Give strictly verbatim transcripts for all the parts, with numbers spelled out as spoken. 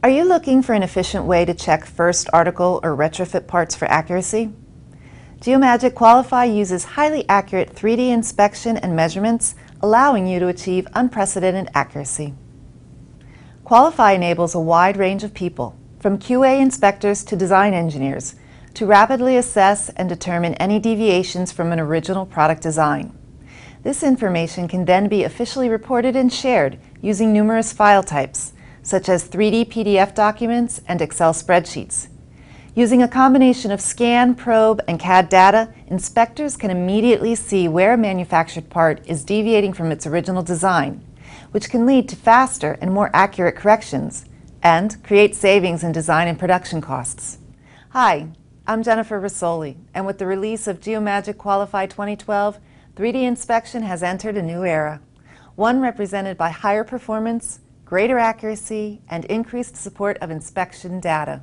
Are you looking for an efficient way to check first article or retrofit parts for accuracy? Geomagic Qualify uses highly accurate three D inspection and measurements, allowing you to achieve unprecedented accuracy. Qualify enables a wide range of people, from Q A inspectors to design engineers, to rapidly assess and determine any deviations from an original product design. This information can then be officially reported and shared using numerous file types, such as three D P D F documents and Excel spreadsheets. Using a combination of scan, probe, and C A D data, inspectors can immediately see where a manufactured part is deviating from its original design, which can lead to faster and more accurate corrections, and create savings in design and production costs. Hi, I'm Jennifer Rossoli, and with the release of Geomagic Qualify twenty twelve, three D inspection has entered a new era, one represented by higher performance, greater accuracy, and increased support of inspection data.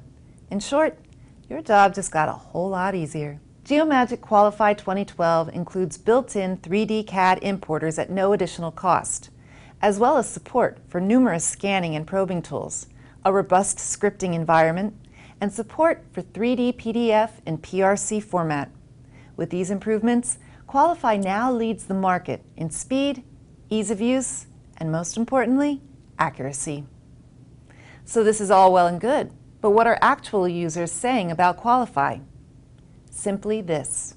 In short, your job just got a whole lot easier. Geomagic Qualify twenty twelve includes built-in three D C A D importers at no additional cost, as well as support for numerous scanning and probing tools, a robust scripting environment, and support for three D P D F in P R C format. With these improvements, Qualify now leads the market in speed, ease of use, and most importantly, accuracy. So this is all well and good. But what are actual users saying about Qualify? Simply this.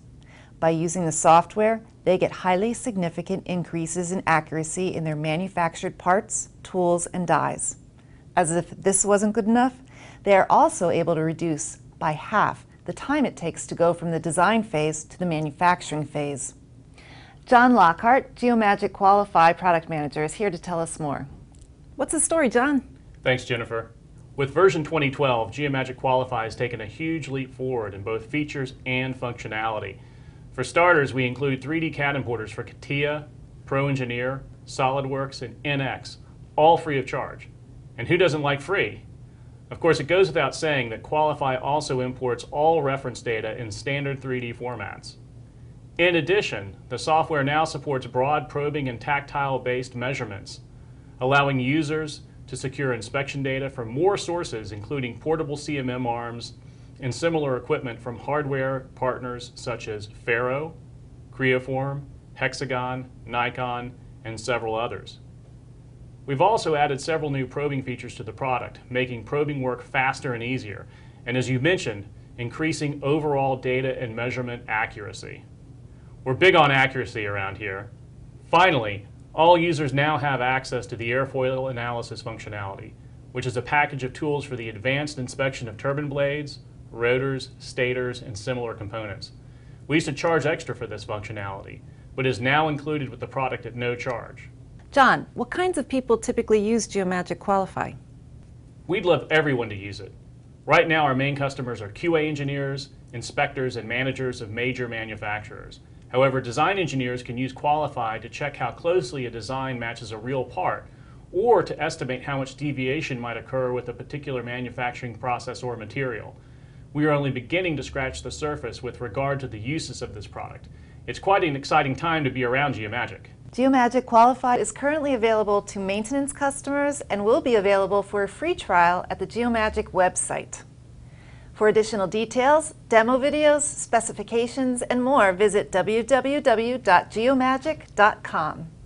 By using the software, they get highly significant increases in accuracy in their manufactured parts, tools, and dies. As if this wasn't good enough, they are also able to reduce by half the time it takes to go from the design phase to the manufacturing phase. John Lockhart, Geomagic Qualify Product Manager, is here to tell us more. What's the story, John? Thanks, Jennifer. With version twenty twelve, Geomagic Qualify has taken a huge leap forward in both features and functionality. For starters, we include three D C A D importers for CATIA, Pro/ENGINEER, SolidWorks, and N X, all free of charge. And who doesn't like free? Of course, it goes without saying that Qualify also imports all reference data in standard three D formats. In addition, the software now supports broad probing and tactile-based measurements, allowing users to secure inspection data from more sources, including portable C M M arms and similar equipment from hardware partners such as Faro, Creaform, Hexagon, Nikon, and several others. We've also added several new probing features to the product, making probing work faster and easier, and as you mentioned, increasing overall data and measurement accuracy. We're big on accuracy around here. Finally, all users now have access to the airfoil analysis functionality, which is a package of tools for the advanced inspection of turbine blades, rotors, stators, and similar components. We used to charge extra for this functionality, but is now included with the product at no charge. John, what kinds of people typically use Geomagic Qualify? We'd love everyone to use it. Right now, our main customers are Q A engineers, inspectors, and managers of major manufacturers. However, design engineers can use Qualify to check how closely a design matches a real part, or to estimate how much deviation might occur with a particular manufacturing process or material. We are only beginning to scratch the surface with regard to the uses of this product. It's quite an exciting time to be around Geomagic. Geomagic Qualify is currently available to maintenance customers and will be available for a free trial at the Geomagic website. For additional details, demo videos, specifications, and more, visit w w w dot geomagic dot com.